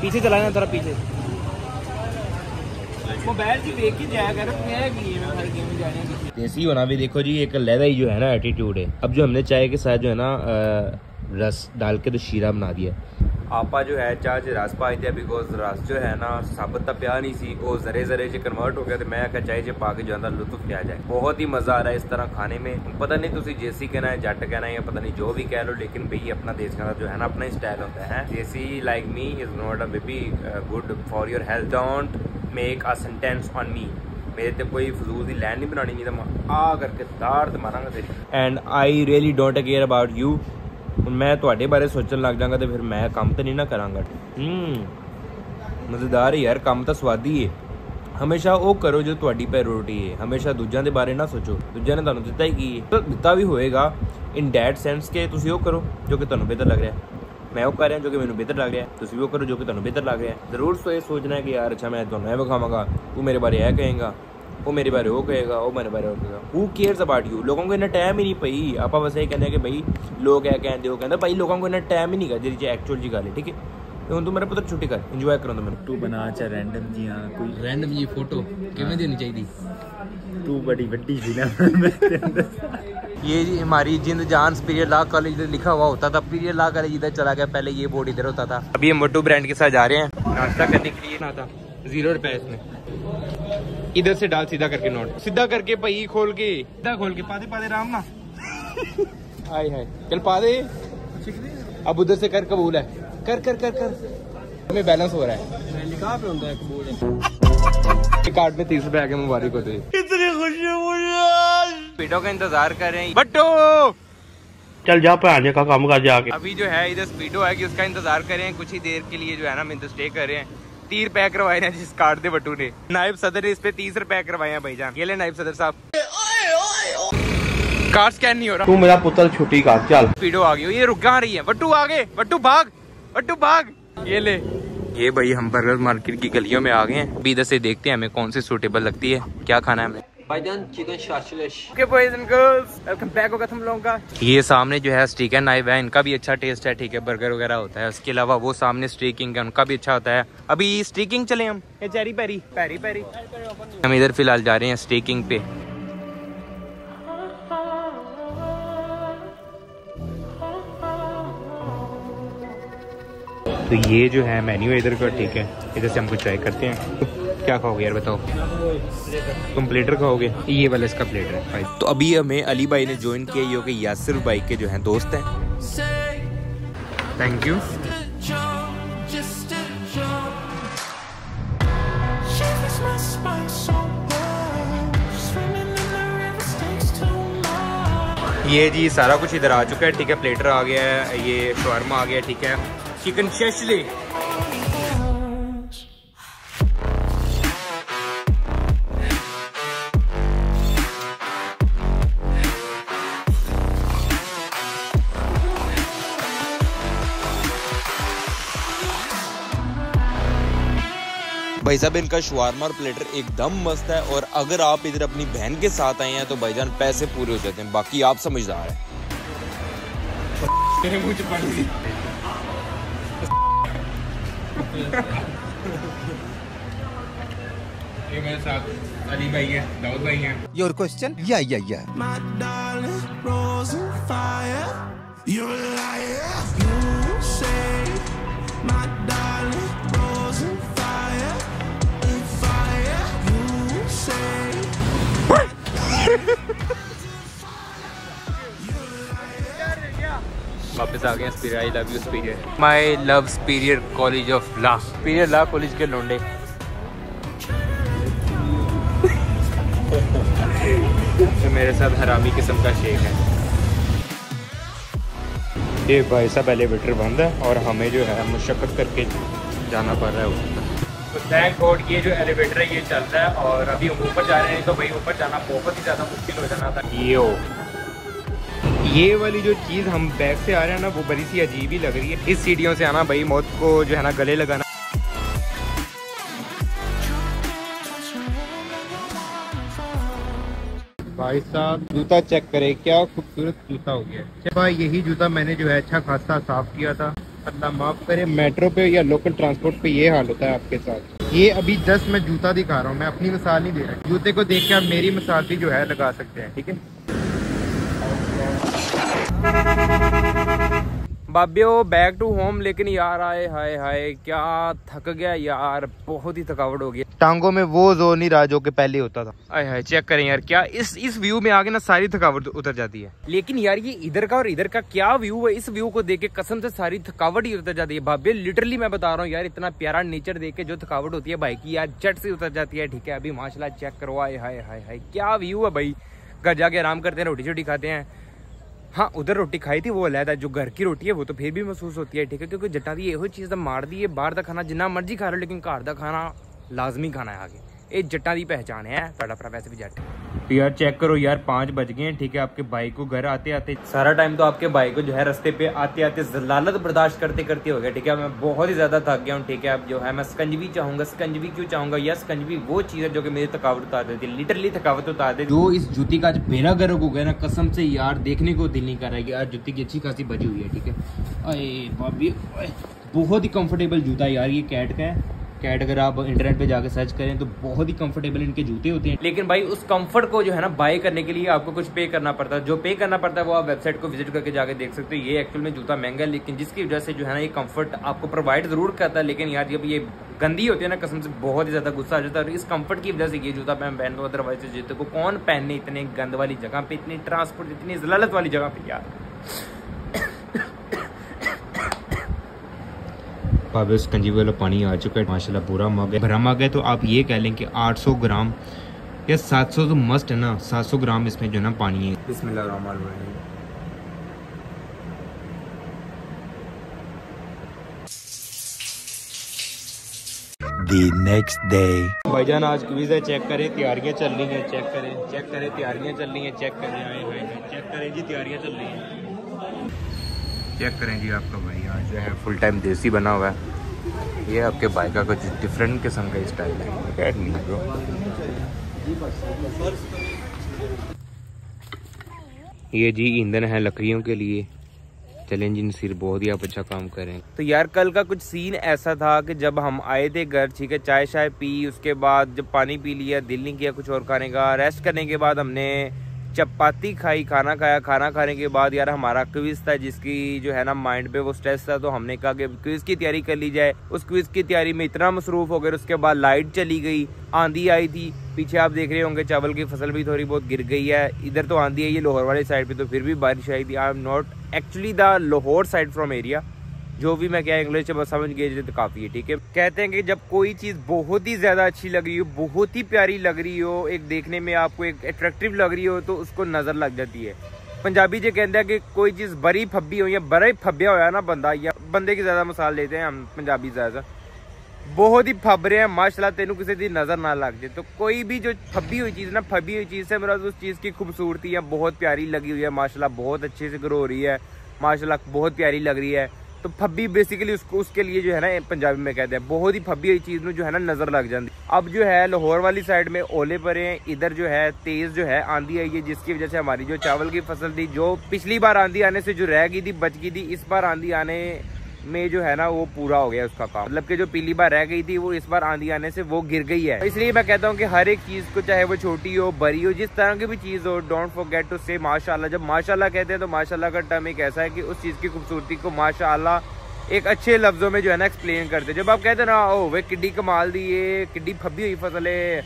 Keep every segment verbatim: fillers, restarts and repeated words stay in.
पीछे चलाना थोड़ा पीछे। मोबाइल की देख के जाया कर, मैं भी मैं हर गेम में जाने की। देसी होना भी देखो जी एक लहदा ही जो है ना एटीट्यूड है। अब जो हमने चाय के साथ जो है ना रस डाल के तो शीरा बना दिया। आपा जो है चार्ज रस पा दिया बिकॉज रस जो है ना साबत तो प्या नहीं सी, वो जरे जरे से कन्वर्ट हो गया। तो मैं आखिर चाय से पा के जो है ना लुत्फ लिया जाए। बहुत ही मजा आ रहा है इस तरह खाने में। पता नहीं तुम देसी कहना है, जट कहना है, या पता नहीं जो भी कह लो, लेकिन भाई अपना देश का जो है ना अपना ही स्टाइल होता है। Desi like me is not a baby good for your health. Don't make a sentence on me. मेरे तो कोई फजूल की लैंड नहीं बनानी, नहीं तो मैं आ करके दाड़ मारांगा तेरी। And I really don't care about you. मैं थोड़े बारे सोचन लग जाऊँगा तो फिर मैं काम तो नहीं ना कराँगा। मज़ेदार है यार, काम तो स्वादी है। हमेशा वो करो जो थोड़ी प्रायोरिटी है। हमेशा दूजा के बारे ना सोचो, दूजा ने तुम्हें दिता ही की तो दिता भी होएगा। इन दैट सेंस के तुम वो करो जो कि तुम्हें बेहतर लग रहा है। मैं वो कर रहा जो कि मैंने बेहतर लग रहा है। तुम वो करो जो कि तुम्हें बेहतर लग रहा है। जरूर तो ये सोचना है कि यार अच्छा मैं तुम्हें यह विखावांगा, तू मेरे बारे यह कहेगा, वो मेरे बारे वो कहेगा, वो मेरे बारे वो कहेगा। Who cares about you. लोगों को इतना टाइम ही नहीं पई। आप बस यही कहने कि भाई लोग है कहते हो कहते भाई लोगों को इतना टाइम ही नहीं कर जी एक्चुअल जी गल। ठीक है तो हम तू मेरा पुत्र छुट्टी कर इंजॉय करो। तो मैं तू बना चाहे रैंडम जी। हाँ कोई रैंडम जी फोटो किमें देनी चाहिए तू बड़ी वड्डी जी ना। ये जी हमारी जिंद जान सुपीरियर लॉ कॉलेज लिखा हुआ होता था। सुपीरियर लॉ कॉलेज इधर चला गया, पहले ये बोर्ड इधर होता था। अभी हम मोटू ब्रांड के साथ जा रहे हैं नाश्ता करने के लिए। ना था जीरो रुपए इसमें। इधर से डाल सीधा करके नोट, सीधा करके पही खोल के सीधा खोल के पादे पादे राम ना। हाय हाय चल पादे। अब उधर से कर कबूल है कर कर कर कर। हमें बैलेंस हो रहा है निकाह पे होता है कबूल। कार्ड में तीस रुपए आके मुबारक होते इतनी खुशी मुझे। स्पीडो का इंतजार कर रहे हैं। बट्टो चल जा पे आने का काम कर जाके। अभी जो है इधर स्पीडो है कि उसका इंतजार कर रहे हैं। कुछ ही देर के लिए जो है ना हम इंतजार स्टे कर रहे हैं। तीस रुपए करवाए हैं जिस कार्ड दे बट्टू ने। नायब सदर इस पे तीस रुपए करवाए हैं भाईजान। ये ले नायब सदर साहब। कार्ड स्कैन नहीं हो रहा। तू मेरा पुत्र छुट्टी का चल। स्पीडो आ गई, ये रुक कहाँ रही है? बट्टू आगे, बट्टू भाग, बट्टू भाग। ये ले। ये भाई हम बर्गर मार्केट की गलियों में आ गए हैं। अभी इधर से देखते हैं हमें कौन सी सूटेबल लगती है। क्या खाना है हमें? Chicken okay boys and girls, welcome back होगा तुम लोगों का। ये सामने जो है स्टीक एंड नाइफ है, इनका भी अच्छा टेस्ट है। ठीक है बर्गर वगैरह होता है। उसके अलावा वो सामने स्टीकिंग है, उनका भी अच्छा होता है। अभी स्टीकिंग चले हम ये चेरी पेरी पेरी पेरी। हम इधर फिलहाल जा रहे हैं स्टीकिंग पे। तो ये जो है मेन्यू इधर का। ठीक है इधर से हम कुछ ट्राई करते हैं। क्या खाओगे यार बताओ? तुम प्लेटर खाओगे? ये वाला इसका प्लेटर है। तो अभी हमें अली भाई ने ज्वाइन किया। ये होके यासिर भाई के जो हैं दोस्त हैं। Thank you. ये जी सारा कुछ इधर आ चुका है। ठीक है प्लेटर आ गया है, ये शवारमा आ गया। ठीक है चिकन शशली। भाई साहब इनका शवारमा और प्लेटर एकदम मस्त है। और अगर आप इधर अपनी बहन के साथ आए हैं तो भाईजान पैसे पूरे हो जाते हैं। बाकी आप समझदार हैं। ये मेरे साथ अली भाई है, दाऊद भाई है। योर क्वेश्चन या या या वापस आ गए superior. I love you superior. My love superior college of law. Superior law college के लोंडे। तो मेरे साथ हरामी किस्म का शेख है। ये भाई साहब एलिवेटर बंद है और हमें जो है मुशक्कत करके जाना पड़ रहा है। तो थैंक गॉड ये जो एलिवेटर है ये चलता है। और अभी हम ऊपर जा रहे हैं तो भाई ऊपर जाना बहुत ही ज़्यादा मुश्किल हो जाना था। ये हो ये वाली जो चीज़ हम बैग से आ रहे हैं ना वो बड़ी सी अजीब ही लग रही है। इस सीढ़ियों से आना भाई मौत को जो है ना गले लगाना। भाई साहब जूता चेक करें, क्या खूबसूरत जूता हो गया है। भाई यही जूता मैंने जो है अच्छा खासा साफ किया था। अल्लाह माफ़ करे, मेट्रो पे या लोकल ट्रांसपोर्ट पे ये हाल होता है आपके साथ। ये अभी जस्ट मैं जूता दिखा रहा हूँ, मैं अपनी मिसाल नहीं दे रहा, जूते को देख के आप मेरी मिसाल भी जो है लगा सकते हैं, ठीक है। बाबियो बैक टू होम, लेकिन यार आए हाय हाय क्या थक गया यार, बहुत ही थकावट हो गई, टांगों में वो जोर नहीं रहा जो कि पहले होता था। आए हाय चेक करें यार, क्या इस इस व्यू में आगे ना सारी थकावट उतर जाती है। लेकिन यार ये इधर का और इधर का क्या व्यू है, इस व्यू को देख के कसम से सारी थकावट ही उतर जाती है। बाबियो लिटरली मैं बता रहा हूँ यार, इतना प्यारा नेचर देख के जो थकावट होती है भाई की यार झट से उतर जाती है, ठीक है। अभी माशाल्लाह चेक करो, आए हाय हाय हाय क्या व्यू है भाई। घर जाके आराम करते हैं, रोटी छोटी खाते हैं। हाँ उधर रोटी खाई थी वो अलग है, जो घर की रोटी है वो तो फिर भी महसूस होती है, ठीक है, क्योंकि जटा दी यही चीज़ मार दी है। बाहर का खाना जिन्ना मर्जी खा रहे हो लेकिन घर का खाना लाजमी खाना है आगे, ये जटा की पहचान है। बड़ा बड़ा वैसे भी जट तो यार चेक करो यार, पाँच बज गए हैं, ठीक है। आपके भाई को घर आते आते सारा टाइम तो आपके भाई को जो है रस्ते पे आते आते जलालत बर्दाश्त करते करते हो गया, ठीक है। मैं बहुत ही ज़्यादा थक गया हूँ, ठीक है। अब जो है मैं स्कंजवी चाहूँगा, स्कंजवी क्यों चाहूँगा यार, स्कंजवी वो चीज़ है जो कि मेरी थकावट उतार देती है, लिटरली थकावट उतार देती है। जो इस जूती का आज बेरा गर्क हो गया ना, कसम से यार देखने को दिल नहीं कर रहा है। यार जूती की अच्छी खासी बजी हुई है, ठीक है। अरे भाभी बहुत ही कम्फर्टेबल जूता यार, ये कैट का है। कैट अगर आप इंटरनेट पे जाकर सर्च करें तो बहुत ही कंफर्टेबल इनके जूते होते हैं। लेकिन भाई उस कंफर्ट को जो है ना बाय करने के लिए आपको कुछ पे करना पड़ता है, जो पे करना पड़ता है वो आप वेबसाइट को विजिट करके जाके देख सकते हो। ये एक्चुअल में जूता महंगा है लेकिन जिसकी वजह से जो है ना ये कंफर्ट आपको प्रोवाइड जरूर करता है, लेकिन यार जब ये गंदी होती है ना कसम से बहुत ही ज़्यादा गुस्सा आ जाता है। और इस कंफर्ट की वजह से ये जूता मैं पहनता हूँ, अदरवाइज इस जूते को कौन पहने इतने गंद वाली जगह पर, इतनी ट्रांसपोर्ट, इतनी जलालत वाली जगह पर। यार भाभी स्कंजी वाला पानी आ चुका है माशाल्लाह, पूरा मावे भरमा गया, तो आप ये कह लें कि आठ सौ ग्राम या सात सौ तो मस्ट है ना, सात सौ ग्राम इसमें जो ना पानी है। बिस्मिल्लाह रहमान रहीम। The next day। भाईजान आज क्विज है, चेक करें तैयारियां चल रही हैं, चेक करें चेक करें तैयारियां चल रही हैं, चेक करें आए भाई चेक करें जी तैयारियां चल रही हैं। चेक करें जी आपका भाई आज जो है फुल टाइम देसी बना हुआ है। ये आपके बाइक का कुछ डिफरेंट किस्म का स्टाइल है। ये जी ईंधन है लकड़ियों के लिए, चलें जी नसीर बहुत ही आप अच्छा काम करें। तो यार कल का कुछ सीन ऐसा था कि जब हम आए थे घर, ठीक है, चाय शाय पी, उसके बाद जब पानी पी लिया दिल नहीं किया कुछ और खाने का। रेस्ट करने के बाद हमने चपाती खाई, खाना खाया। खाना खाने के बाद यार हमारा क्विज़ था जिसकी जो है ना माइंड पे वो स्ट्रेस था, तो हमने कहा कि क्विज़ की तैयारी कर ली जाए। उस क्विज़ की तैयारी में इतना मसरूफ़ हो गए, उसके बाद लाइट चली गई, आंधी आई थी, पीछे आप देख रहे होंगे चावल की फसल भी थोड़ी बहुत गिर गई है। इधर तो आंधी आई है लाहौर वाली साइड पे, तो फिर भी बारिश आई थी। I am not actually the Lahore side from area, जो भी मैं क्या इंग्लिश में समझ गए तो काफ़ी है, ठीक है। कहते हैं कि जब कोई चीज़ बहुत ही ज़्यादा अच्छी लग रही हो, बहुत ही प्यारी लग रही हो, एक देखने में आपको एक अट्रैक्टिव लग रही हो, तो उसको नज़र लग जाती है। पंजाबी जो कहता है कि कोई चीज़ बड़ी फब्बी हो या बड़ा फब्बिया होया ना बंदा, या बंदे की ज़्यादा मिसाल लेते हैं हम पंजाबी ज़्यादा, बहुत ही फब रहे हैं माशाल्लाह तेनू किसी की नज़र ना लग जाए। तो कोई भी जो फब्बी हुई चीज़ ना, फब्बी हुई चीज़ से मेरा उस चीज़ की खूबसूरती या बहुत प्यारी लगी हुई है माशाल्लाह, बहुत अच्छे से ग्रो हो रही है माशाल्लाह, बहुत प्यारी लग रही है, तो फब्बी बेसिकली उसको उसके लिए जो है ना पंजाबी में कहते हैं बहुत ही फब्बी हुई चीज़ में जो है ना नज़र लग जाती। अब जो है लाहौर वाली साइड में ओले पड़े हैं, इधर जो है तेज़ जो है आंधी आई है, जिसकी वजह से हमारी जो चावल की फसल थी, जो पिछली बार आंधी आने से जो रह गई थी बच गई थी, इस बार आंधी आने में जो है ना वो पूरा हो गया उसका काम, मतलब कि जो पीली बार रह गई थी वो इस बार आंधी आने से वो गिर गई है। इसलिए मैं कहता हूँ कि हर एक चीज़ को, चाहे वो छोटी हो बड़ी हो, जिस तरह की भी चीज़ हो, डोंट फॉरगेट टू से माशाल्लाह। जब माशाल्लाह कहते हैं तो माशाल्लाह का टर्म एक ऐसा है कि उस चीज़ की खूबसूरती को माशाल्लाह एक अच्छे लफ्ज़ों में जो है ना एक्सप्लेन करते। जब आप कहते हैं ना ओ वे किड्डी कमाल दी है, किड्डी फब्बी हुई फसल है,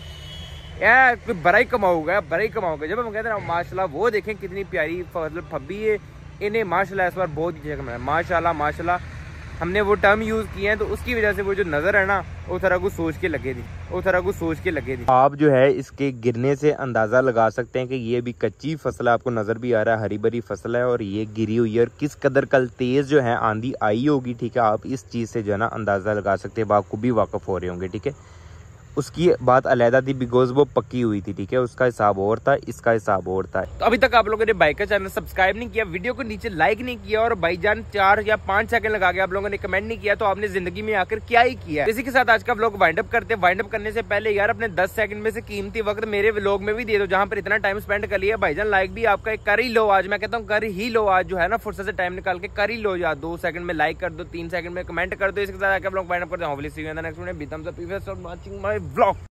यार कोई बड़ा ही कमाऊगा बड़ा ही कमाऊगा, जब हम कहते हैं ना माशाल्लाह वो देखें कितनी प्यारी फसल फब्बी है, इन्हें माशाल्लाह इस बार बहुत ही जगह माशाल्लाह माशाल्लाह हमने वो टर्म यूज़ किए हैं, तो उसकी वजह से वो जो नज़र है ना वो थोड़ा कुछ सोच के लगे थी वो थोड़ा कुछ सोच के लगे थी। आप जो है इसके गिरने से अंदाज़ा लगा सकते हैं कि ये भी कच्ची फसल आपको नज़र भी आ रहा है, हरी भरी फसल है और ये गिरी हुई है, और किस कदर कल तेज़ जो है आंधी आई होगी, ठीक है। आप इस चीज़ से जो है ना अंदाज़ा लगा सकते हैं, आपको भी वाकफ़ हो रहे होंगे, ठीक है। उसकी बात अलहदा थी, बिकॉज वो पक्की हुई थी, ठीक है। उसका हिसाब और था, इसका हिसाब और था। तो अभी तक आप लोगों ने भाई का चैनल सब्सक्राइब नहीं किया, वीडियो को नीचे लाइक नहीं किया और भाईजान चार या पांच सेकंड लगा के आप लोगों ने कमेंट नहीं किया, तो आपने जिंदगी में आकर क्या ही किया। इसी के साथ आज का व्लॉग वाइंड अप करते हैं। वाइंड अप करने से पहले यार अपने दस सेकंड में से कीमती वक्त मेरे व्लॉग में भी दे दो, जहाँ पर इतना टाइम स्पेंड कर लिया। भाईजान लाइक भी आपका एक कर ही लो आज, मैं कहता हूँ कर ही लो आज, जो है ना फुर्सत से टाइम निकाल के कर ही लो यार। दो सेकंड में लाइक कर दो, तीन सेकंड में कमेंट कर दो। इसके साथ आप लोग वाइंड अप करते हैं। ब्लॉग